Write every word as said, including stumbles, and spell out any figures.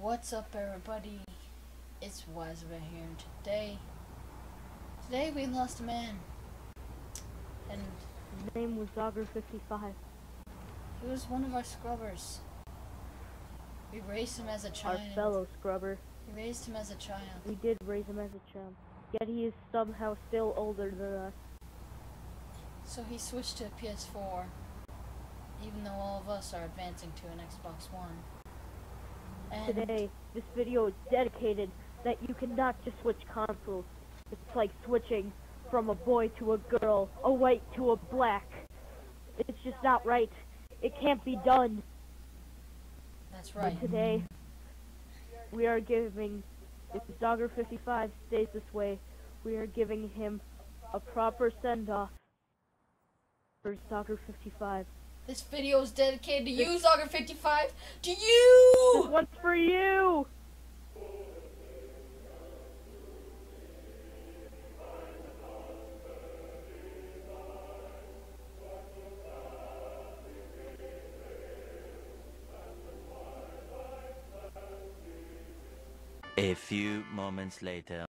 What's up, everybody? It's WaserBeh here, and today today we lost a man, and his name was Zogger fifty-five. He was one of our scrubbers. We raised him as a child. Our fellow scrubber. We raised him as a child. We did raise him as a child, yet he is somehow still older than us. So he switched to a P S four, even though all of us are advancing to an Xbox One. And today, this video is dedicated that you cannot just switch consoles. It's like switching from a boy to a girl, a white to a black. It's just not right. It can't be done. That's right. But today, we are giving, if Zogger fifty-five stays this way, we are giving him a proper send-off for Zogger fifty-five. This video is dedicated to you, Zogger fifty-five. To you! This one's for you! A few moments later.